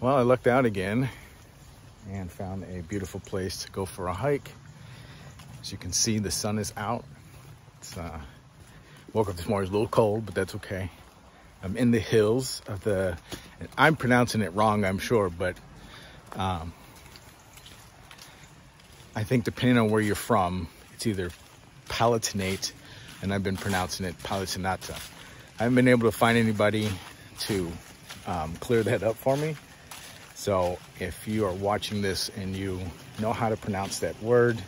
Well, I lucked out again and found a beautiful place to go for a hike. As you can see, the sun is out. It's woke up this morning, it's a little cold, but that's okay. I'm in the hills of the, I'm pronouncing it wrong, I'm sure, but I think depending on where you're from, it's either Palatinate, and I've been pronouncing it Palatinate. I haven't been able to find anybody to clear that up for me. So if you are watching this and you know how to pronounce that word,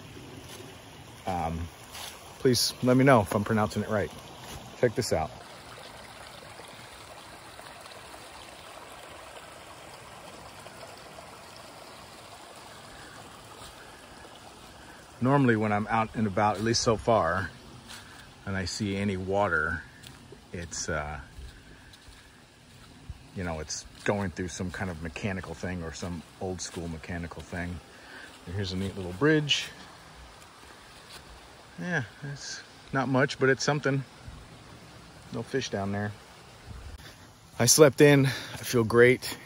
please let me know if I'm pronouncing it right. Check this out. Normally when I'm out and about, at least so far, and I see any water, it's, you know, it's going through some kind of mechanical thing or some old school mechanical thing. And here's a neat little bridge. Yeah, it's not much, but it's something. No fish down there. I slept in. I feel great.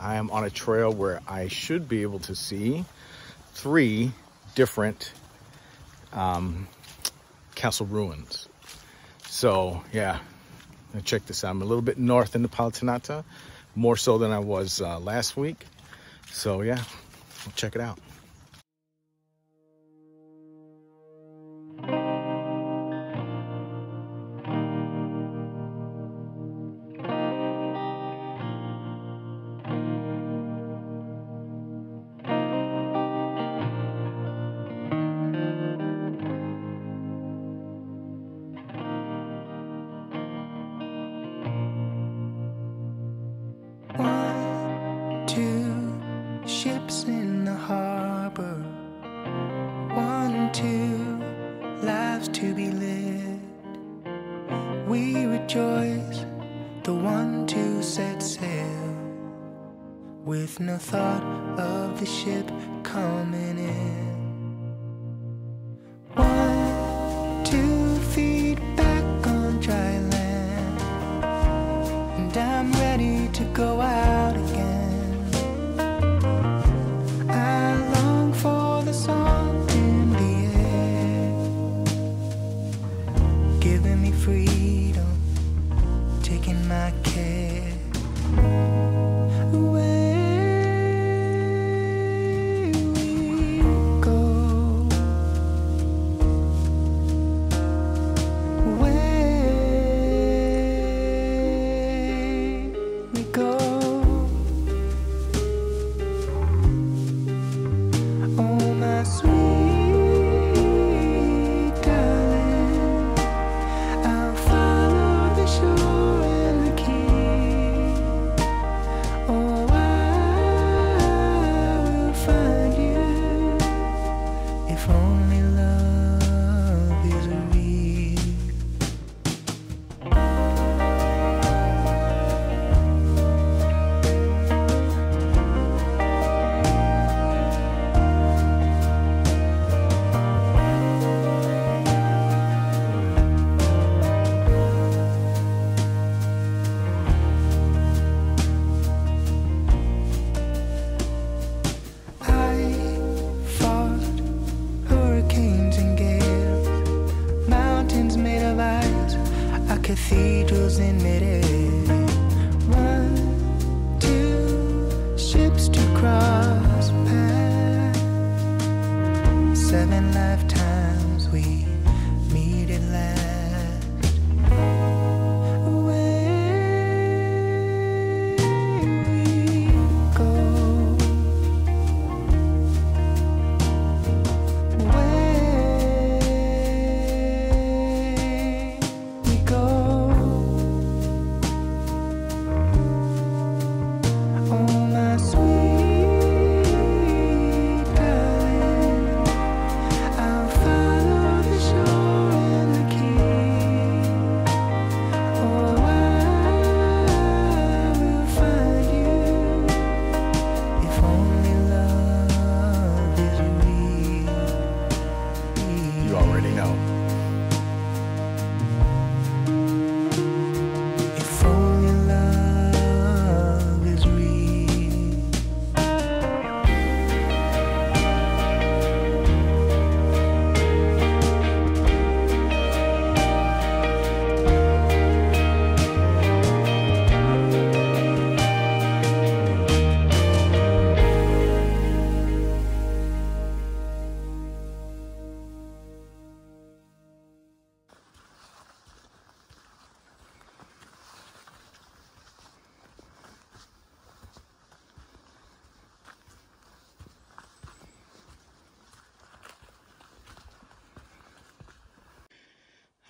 I am on a trail where I should be able to see three different castle ruins. So yeah, now check this out. I'm a little bit north in the Palatinate, more so than I was last week. So yeah, we'll check it out. Ships in the harbor, 1, 2 lives to be lived. We rejoice, the 1, 2 set sail, with no thought of the ship coming in. 1, 2 feet back on dry land, and I'm ready to go out again.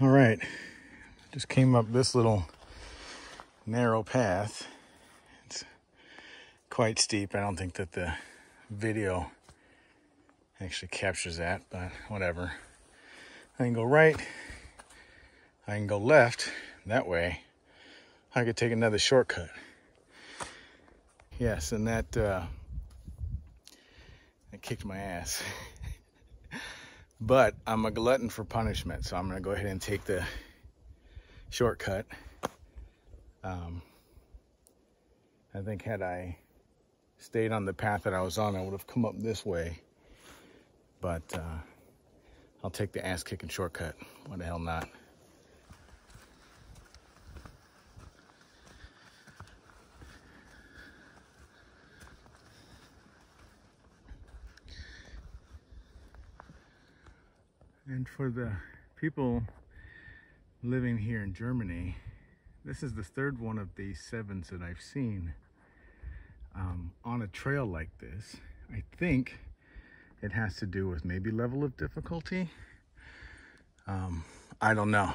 All right, just came up this little narrow path. It's quite steep. I don't think that the video actually captures that, but whatever. I can go right, I can go left. That way I could take another shortcut. Yes, and that it kicked my ass. But I'm a glutton for punishment, so I'm gonna go ahead and take the shortcut. I think had I stayed on the path that I was on, I would have come up this way. But I'll take the ass-kicking shortcut. Why the hell not? And for the people living here in Germany, this is the third one of the 7s that I've seen on a trail like this. I think it has to do with maybe level of difficulty. I don't know.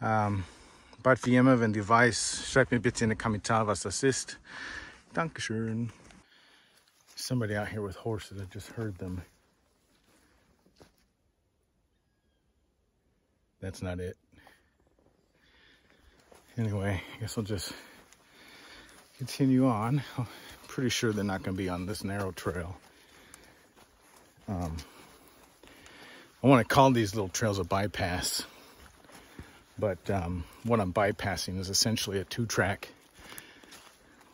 But wie immer, wenn du weißt, schreib mir bitte in die Kommentare, was das ist. Dankeschön. Somebody out here with horses, I just heard them. That's not it. Anyway, I guess I'll just continue on. I'm pretty sure they're not going to be on this narrow trail. I want to call these little trails a bypass, but what I'm bypassing is essentially a 2-track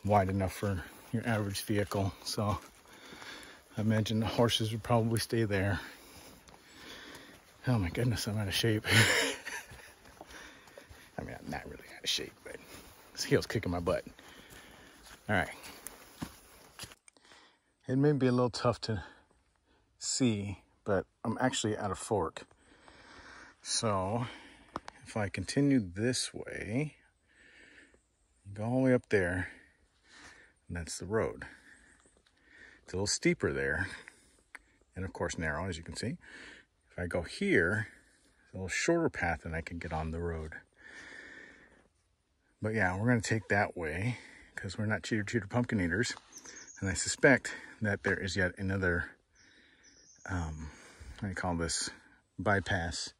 wide enough for your average vehicle. So I imagine the horses would probably stay there. Oh my goodness, I'm out of shape. I mean, I'm not really out of shape, but this heel's kicking my butt. All right. It may be a little tough to see, but I'm actually at a fork. So if I continue this way, go all the way up there, and that's the road. It's a little steeper there, and of course narrow, as you can see. If I go here, it's a little shorter path and I can get on the road. But yeah, we're gonna take that way because we're not cheater pumpkin eaters. And I suspect that there is yet another, what do you call this, bypass.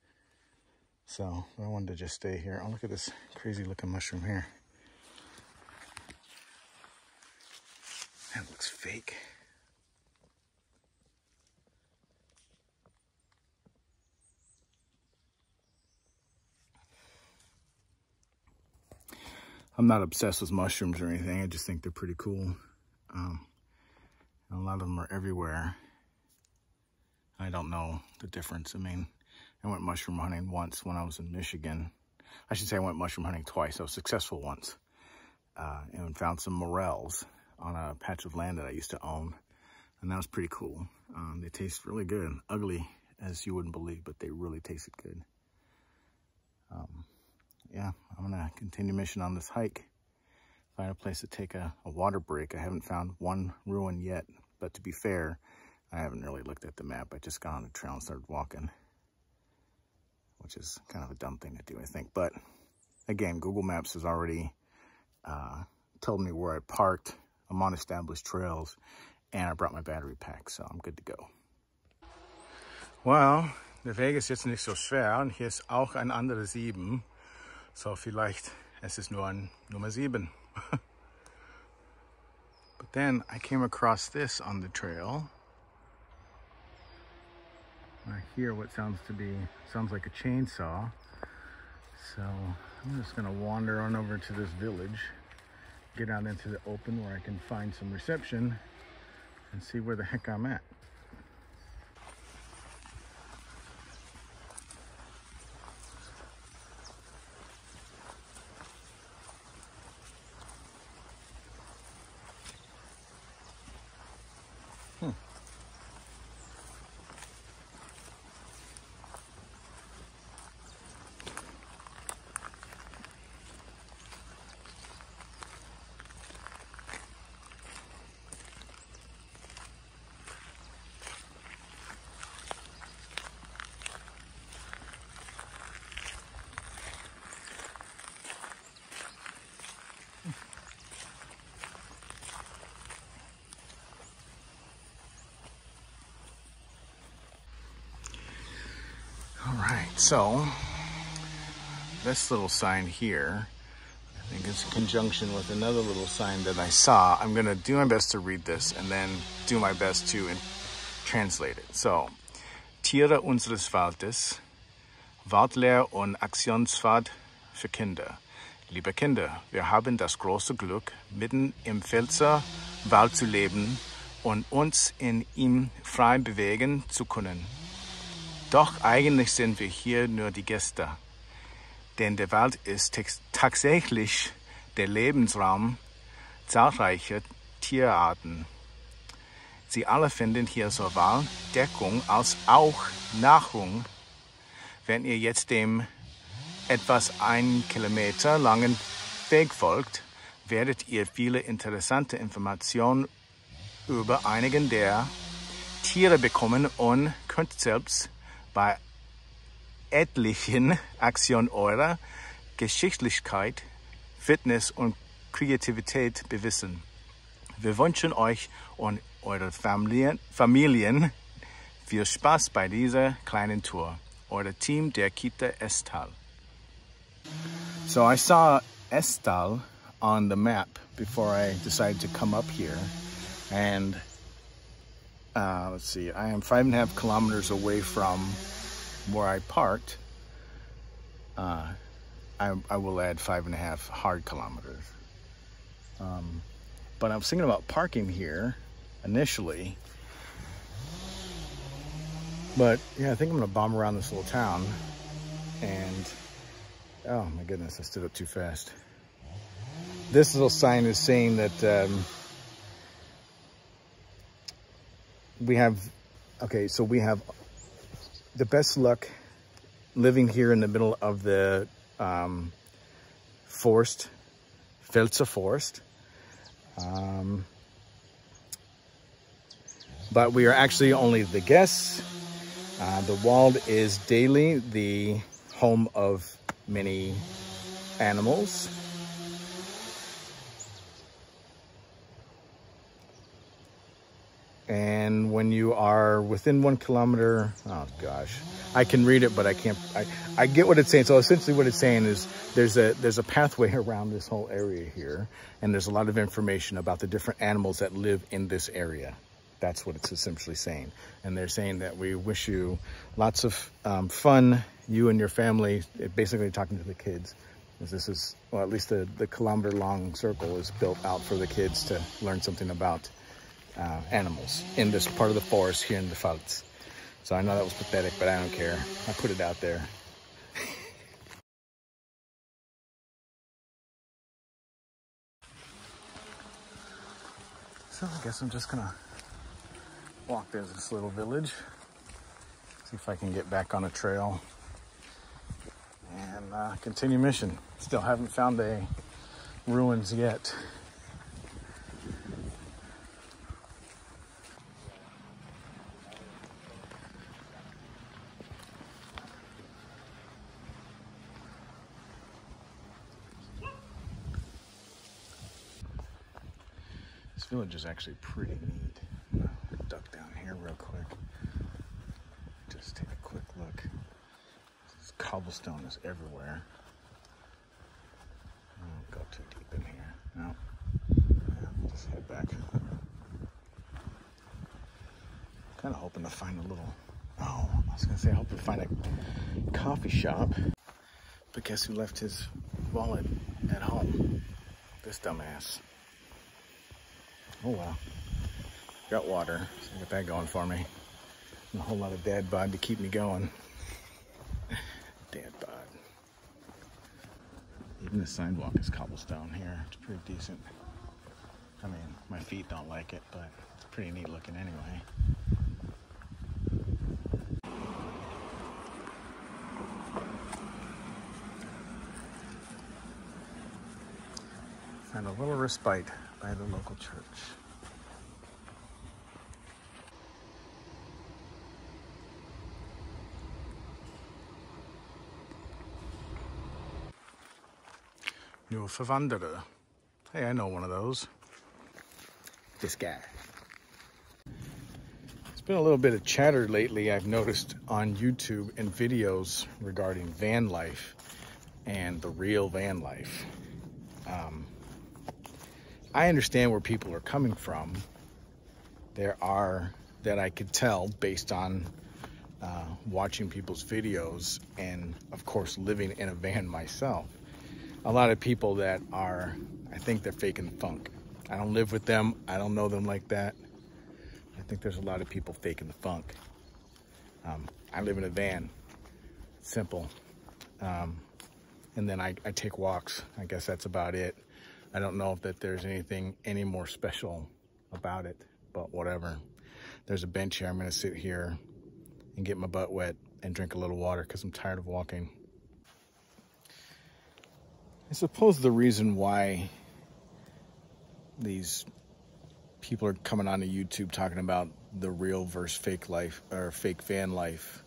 So I wanted to just stay here. Oh, look at this crazy looking mushroom here. That looks fake. I'm not obsessed with mushrooms or anything. I just think they're pretty cool. And a lot of them are everywhere. I don't know the difference. I mean, I went mushroom hunting once when I was in Michigan. I should say I went mushroom hunting twice. I was successful once. And found some morels on a patch of land that I used to own. And that was pretty cool. They taste really good. Ugly as you wouldn't believe, but they really tasted good. Yeah, I'm gonna continue mission on this hike. Find a place to take a water break. I haven't found one ruin yet, but to be fair, I haven't really looked at the map. I just got on the trail and started walking, which is kind of a dumb thing to do, I think. But again, Google Maps has already told me where I parked. I'm on established trails, and I brought my battery pack, so I'm good to go. Wow, der Weg ist jetzt nicht so schwer, und hier ist auch ein anderes 7. So vielleicht es ist nur ein Nummer 7. But then I came across this on the trail. I hear what sounds like a chainsaw. So I'm just gonna wander on over to this village, get out into the open where I can find some reception and see where the heck I'm at. So this little sign here, I think it's in conjunction with another little sign that I saw. I'm gonna do my best to read this and then do my best to translate it. So, Tiere unseres Waldes, Waldlehr und Aktionsfahrt für Kinder. Liebe Kinder, wir haben das große Glück, mitten im Pfälzer Wald zu leben und uns in ihm frei bewegen zu können. Doch eigentlich sind wir hier nur die Gäste, denn der Wald ist tatsächlich der Lebensraum zahlreicher Tierarten. Sie alle finden hier sowohl Deckung als auch Nahrung. Wenn ihr jetzt dem etwas 1 Kilometer langen Weg folgt, werdet ihr viele interessante Informationen über einigen der Tiere bekommen und könnt selbst bei etlichen Aktionen eurer Geschicklichkeit, Fitness und Kreativität bewiesen. Wir wünschen euch und euren Familien viel Spaß bei dieser kleinen Tour. Euer Team der Kita Esthal. So I saw Esthal on the map before I decided to come up here, and let's see, I am 5.5 kilometers away from where I parked. I will add 5.5 hard kilometers. But I was thinking about parking here initially, but yeah, I think I'm gonna bomb around this little town. And oh my goodness, I stood up too fast. This little sign is saying that we have the best luck living here in the middle of the forest, Pfälzer forest. But we are actually only the guests. The Wald is daily the home of many animals. And when you are within 1 kilometer, oh gosh, I can read it, but I can't, I get what it's saying. So essentially what it's saying is there's a pathway around this whole area here. And there's a lot of information about the different animals that live in this area. That's what it's essentially saying. And they're saying that we wish you lots of fun, you and your family, basically talking to the kids. This is, well, at least the kilometer long circle is built out for the kids to learn something about animals in this part of the forest here in the Pfalz. So I know that was pathetic, but I don't care. I put it out there. So I guess I'm just gonna walk. There's this little village. See if I can get back on a trail and continue mission. Still haven't found a ruins yet. This village is actually pretty neat. I'm gonna duck down here real quick. Just take a quick look. This cobblestone is everywhere. I won't go too deep in here. No. Yeah, we'll just head back. Kind of hoping to find a little... Oh, I was gonna say, I hope to find a coffee shop. But guess who left his wallet at home? This dumbass. Oh wow, got water, so I got that going for me. And a whole lot of dad bod to keep me going. Dad bod. Even the sidewalk is cobblestone here. It's pretty decent. I mean, my feet don't like it, but it's pretty neat looking anyway. And a little respite by the local church. New Verwanderer. Hey, I know one of those. This guy. It's been a little bit of chatter lately, I've noticed on YouTube and videos regarding van life and the real van life. I understand where people are coming from. There are, that I could tell based on watching people's videos and of course living in a van myself, a lot of people that are, I think they're faking the funk. I don't live with them, I don't know them like that. I think there's a lot of people faking the funk. I live in a van, simple. And then I take walks, I guess that's about it. I don't know if that there's anything any more special about it, but whatever. There's a bench here, I'm gonna sit here and get my butt wet and drink a little water because I'm tired of walking. I suppose the reason why these people are coming onto YouTube talking about the real versus fake life or fake van life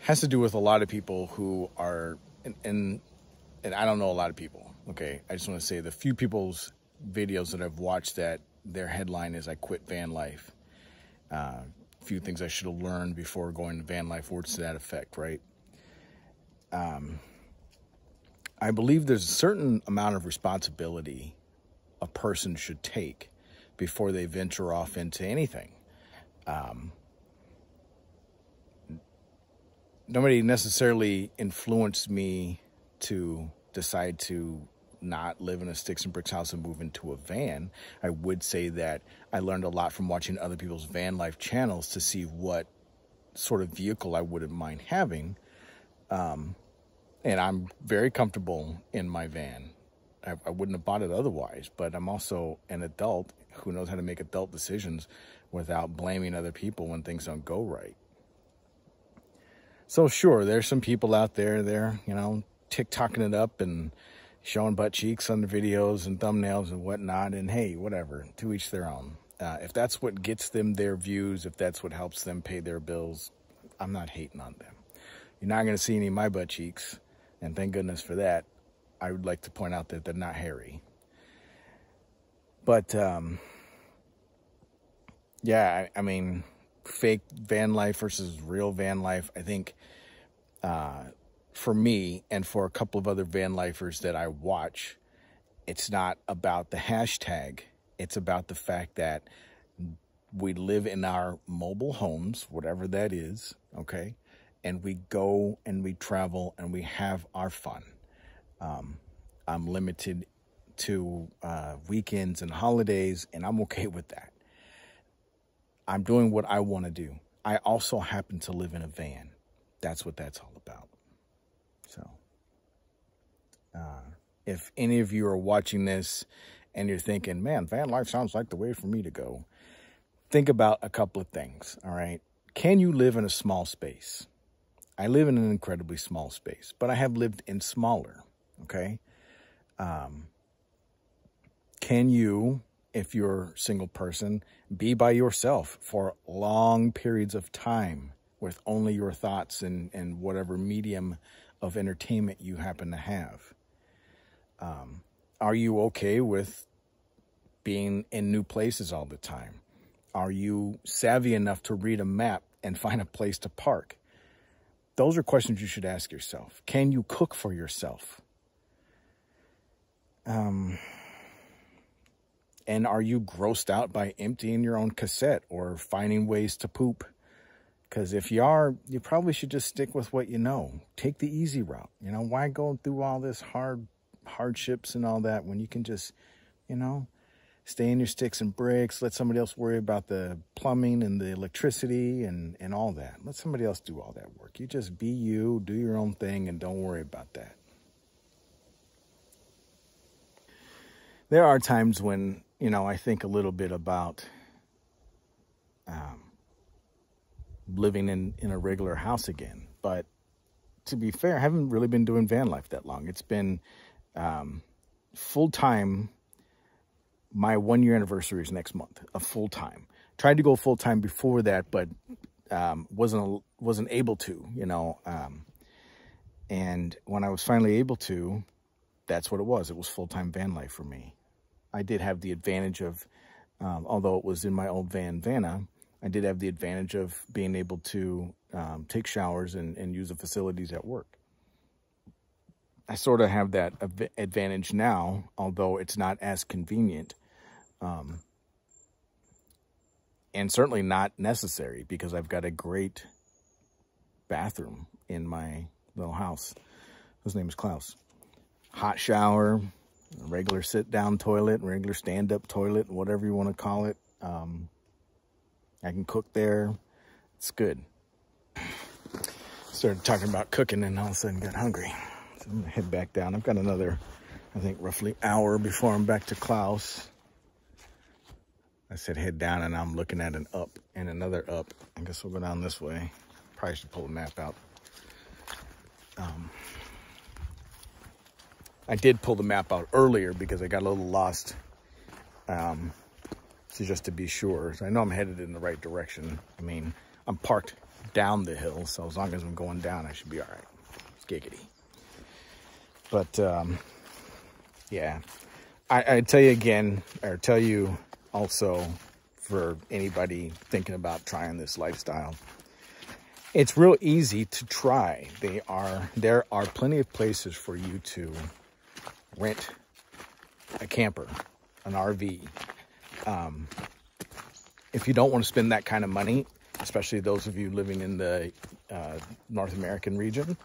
has to do with a lot of people who are, and I don't know a lot of people, okay? I just want to say the few people's videos that I've watched that their headline is, I quit van life. Few things I should have learned before going to van life, words to that effect, right? I believe there's a certain amount of responsibility a person should take before they venture off into anything. Nobody necessarily influenced me to decide to not live in a sticks and bricks house and move into a van. I would say that I learned a lot from watching other people's van life channels to see what sort of vehicle I wouldn't mind having. And I'm very comfortable in my van. I wouldn't have bought it otherwise, but I'm also an adult who knows how to make adult decisions without blaming other people when things don't go right. So sure, there's some people out there, they're, you know, TikToking it up and showing butt cheeks on the videos and thumbnails and whatnot, and hey, whatever, to each their own. If that's what gets them their views, if that's what helps them pay their bills, I'm not hating on them. You're not gonna see any of my butt cheeks, and thank goodness for that. I would like to point out that they're not hairy. But, yeah, I mean, fake van life versus real van life, I think for me and for a couple of other van lifers that I watch, it's not about the hashtag. It's about the fact that we live in our mobile homes, whatever that is, okay? And we go and we travel and we have our fun. I'm limited to weekends and holidays, and I'm okay with that. I'm doing what I want to do. I also happen to live in a van. That's what that's all about. So if any of you are watching this and you're thinking, man, van life sounds like the way for me to go, think about a couple of things, all right? Can you live in a small space? I live in an incredibly small space, but I have lived in smaller. Okay. Can you, if you're a single person, be by yourself for long periods of time with only your thoughts and whatever medium of entertainment you happen to have? Are you okay with being in new places all the time? Are you savvy enough to read a map and find a place to park? Those are questions you should ask yourself. Can you cook for yourself? And are you grossed out by emptying your own cassette or finding ways to poop? Because if you are, you probably should just stick with what you know. Take the easy route. You know, why go through all this hardships and all that when you can just, you know, stay in your sticks and bricks, let somebody else worry about the plumbing and the electricity and all that. Let somebody else do all that work. You just be you, do your own thing, and don't worry about that. There are times when, you know, I think a little bit about living in a regular house again. But to be fair, I haven't really been doing van life that long. It's been full-time. My one-year anniversary is next month, a full-time. Tried to go full-time before that, but wasn't able to, you know. And when I was finally able to, that's what it was. It was full-time van life for me. I did have the advantage of, although it was in my old van, Vanna, I did have the advantage of being able to take showers and use the facilities at work. I sort of have that advantage now, although it's not as convenient, and certainly not necessary, because I've got a great bathroom in my little house. His name is Klaus. Hot shower, regular sit-down toilet, regular stand-up toilet, whatever you want to call it. I can cook there. It's good. Started talking about cooking and all of a sudden got hungry. So I'm going to head back down. I've got another, I think, roughly hour before I'm back to Klaus. I said head down and I'm looking at an up and another up. I guess we'll go down this way. Probably should pull the map out. I did pull the map out earlier because I got a little lost. So just to be sure. So I know I'm headed in the right direction. I mean, I'm parked down the hill, so as long as I'm going down, I should be all right. It's giggity. But, yeah. I tell you again, or tell you also, for anybody thinking about trying this lifestyle, it's real easy to try. There are plenty of places for you to rent a camper, an RV. If you don't want to spend that kind of money, especially those of you living in the North American region,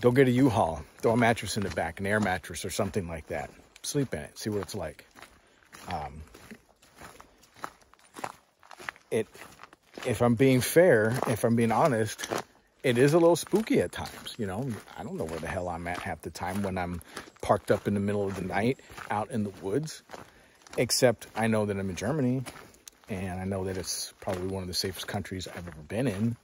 go get a U-Haul, throw a mattress in the back, an air mattress or something like that. Sleep in it, see what it's like. If I'm being fair, if I'm being honest, it is a little spooky at times, you know. I don't know where the hell I'm at half the time when I'm parked up in the middle of the night out in the woods. Except I know that I'm in Germany, and I know that it's probably one of the safest countries I've ever been in.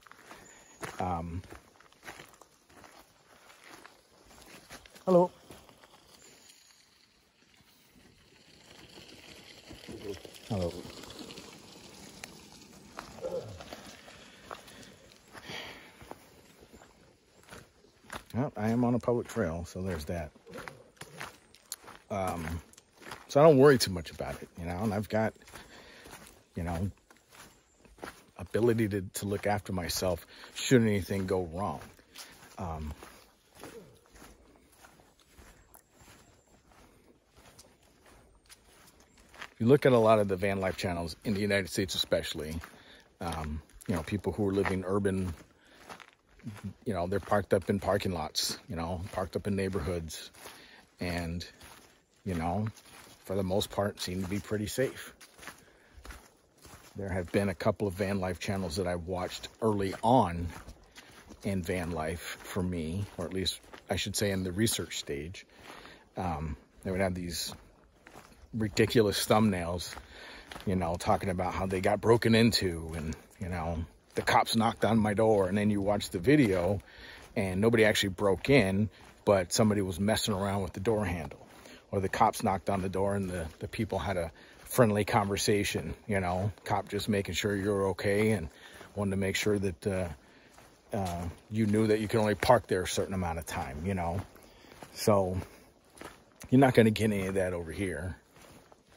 Hello. Hello. Well, I am on a public trail, so there's that. So I don't worry too much about it, you know, and I've got, you know, ability to look after myself should anything go wrong. If you look at a lot of the van life channels in the United States, especially, you know, people who are living urban, you know, they're parked up in parking lots, you know, parked up in neighborhoods, and, you know, for the most part, seem to be pretty safe. There have been a couple of van life channels that I've watched early on in van life for me, or at least I should say in the research stage. They would have these ridiculous thumbnails, you know, talking about how they got broken into and, you know, the cops knocked on my door. And then you watch the video and nobody actually broke in, but somebody was messing around with the door handle. Or the cops knocked on the door and the people had a friendly conversation, you know, cop just making sure you're okay and wanted to make sure that you knew that you can only park there a certain amount of time, you know. So you're not going to get any of that over here.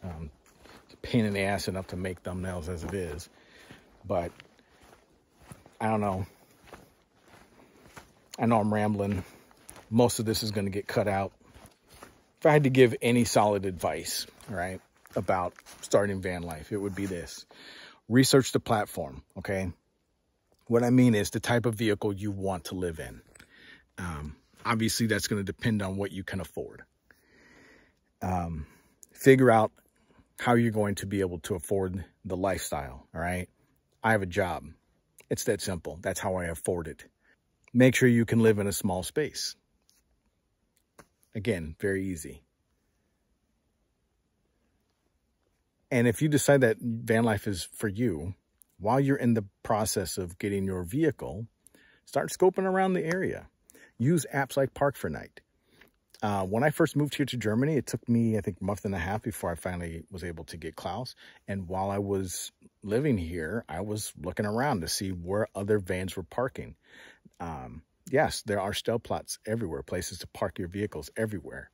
It's a pain in the ass enough to make thumbnails as it is. But I don't know. I know I'm rambling. Most of this is going to get cut out. If I had to give any solid advice, right, about starting van life, it would be this. Research the platform, okay? What I mean is the type of vehicle you want to live in. Obviously, that's going to depend on what you can afford. Figure out how you're going to be able to afford the lifestyle, all right? I have a job. It's that simple. That's how I afford it. Make sure you can live in a small space. Again, very easy. And if you decide that van life is for you, while you're in the process of getting your vehicle, start scoping around the area. Use apps like Park for Night. When I first moved here to Germany, it took me, I think, a month and a half before I finally was able to get Klaus. And while I was living here, I was looking around to see where other vans were parking. Yes, there are Stellplatz everywhere, places to park your vehicles everywhere.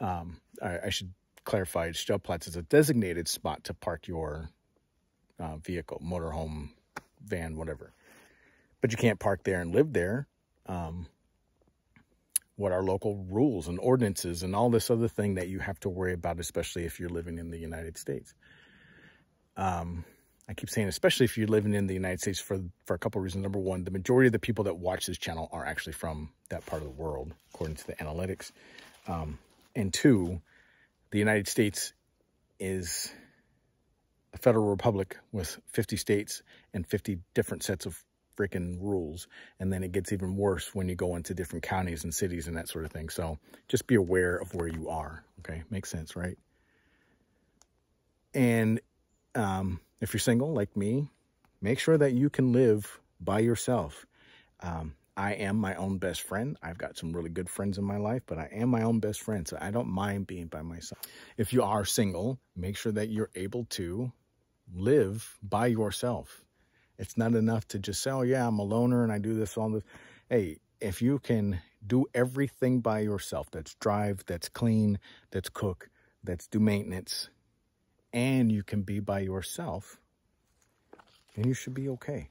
I should clarify, Stellplatz is a designated spot to park your vehicle, motorhome, van, whatever. But you can't park there and live there. What are local rules and ordinances and all this other thing that you have to worry about, especially if you're living in the United States? I keep saying, especially if you're living in the United States for a couple of reasons. Number one, the majority of the people that watch this channel are actually from that part of the world, according to the analytics. And two, the United States is a federal republic with 50 states and 50 different sets of freaking rules, and then it gets even worse when you go into different counties and cities and that sort of thing. So just be aware of where you are. Okay, makes sense, right? And if you're single like me, make sure that you can live by yourself. I am my own best friend. I've got some really good friends in my life, but I am my own best friend, so I don't mind being by myself. If you are single, make sure that you're able to live by yourself. It's not enough to just say, oh yeah, I'm a loner and I do this, all this. Hey, if you can do everything by yourself, that's drive, that's clean, that's cook, that's do maintenance, and you can be by yourself, then you should be okay.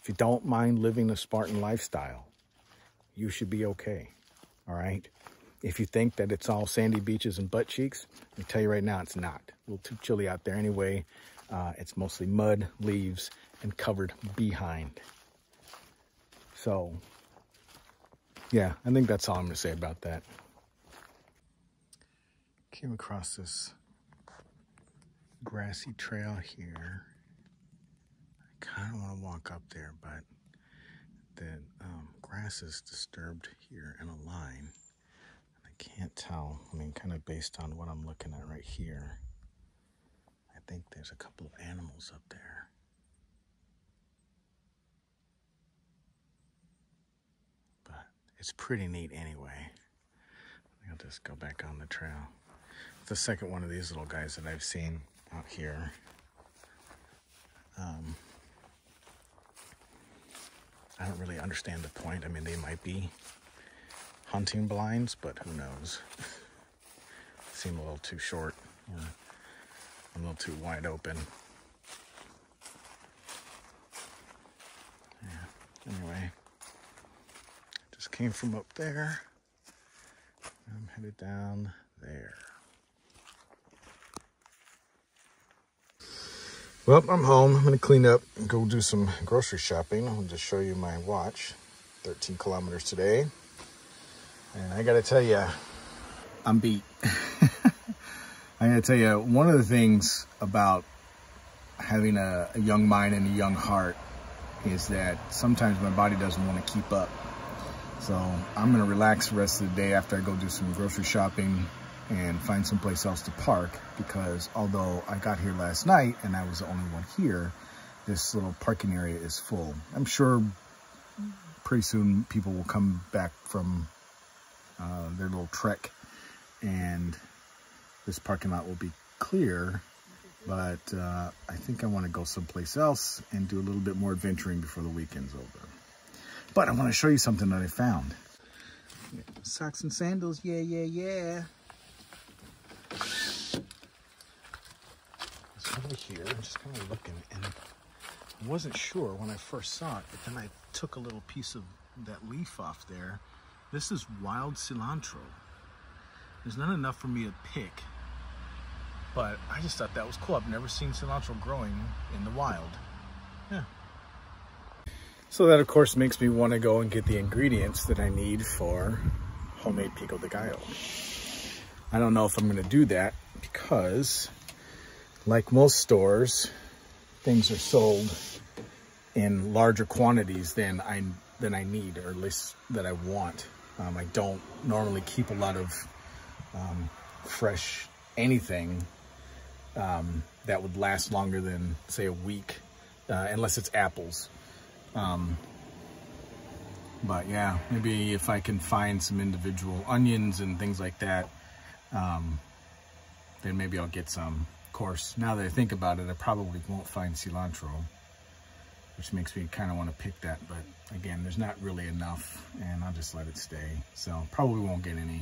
If you don't mind living the Spartan lifestyle, you should be okay, all right? If you think that it's all sandy beaches and butt cheeks, let me tell you right now, it's not. A little too chilly out there anyway. It's mostly mud, leaves, and covered behind. So, yeah, I think that's all I'm going to say about that. Came across this grassy trail here. I kind of want to walk up there, but the grass is disturbed here in a line. And I can't tell. I mean, kind of based on what I'm looking at right here. I think there's a couple of animals up there. But it's pretty neat anyway. I'll just go back on the trail. It's the second one of these little guys that I've seen out here. I don't really understand the point. I mean, they might be hunting blinds, but who knows? Seem a little too short. Yeah. A little too wide open. Yeah, anyway, just came from up there. I'm headed down there. Well, I'm home. I'm gonna clean up and go do some grocery shopping. I'll just show you my watch. 13 kilometers today. And I gotta tell you, I'm beat. I gotta tell you, one of the things about having a young mind and a young heart is that sometimes my body doesn't want to keep up. So I'm gonna relax the rest of the day after I go do some grocery shopping and find someplace else to park, because although I got here last night and I was the only one here, this little parking area is full. I'm sure pretty soon people will come back from their little trek and this parking lot will be clear, but I think I want to go someplace else and do a little bit more adventuring before the weekend's over. But I want to show you something that I found. Socks and sandals, yeah, yeah, yeah. It's over here, I'm just kind of looking, and I wasn't sure when I first saw it, but then I took a little piece of that leaf off there. This is wild cilantro. There's not enough for me to pick. But I just thought that was cool. I've never seen cilantro growing in the wild. Yeah. So that, of course, makes me want to go and get the ingredients that I need for homemade pico de gallo. I don't know if I'm going to do that because, like most stores, things are sold in larger quantities than I need, or at least that I want. I don't normally keep a lot of fresh anything that would last longer than, say, a week, unless it's apples. But yeah, maybe if I can find some individual onions and things like that, then maybe I'll get some. Of course, now that I think about it, I probably won't find cilantro, which makes me kind of want to pick that. But again, there's not really enough, and I'll just let it stay. So probably won't get any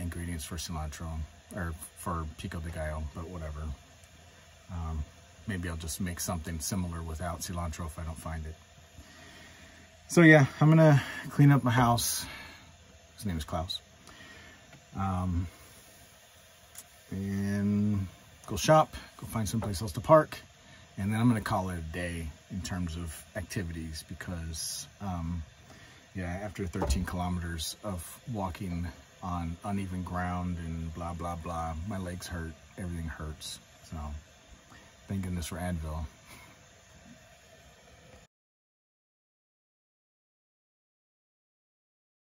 ingredients for cilantro or for pico de gallo, but whatever. maybe I'll just make something similar without cilantro if I don't find it. So yeah, I'm gonna clean up my house. His name is Klaus. And go shop, go find someplace else to park. And then I'm gonna call it a day in terms of activities because yeah, after 13 kilometers of walking on uneven ground and blah, blah, blah, my legs hurt, everything hurts. So thank goodness for Advil.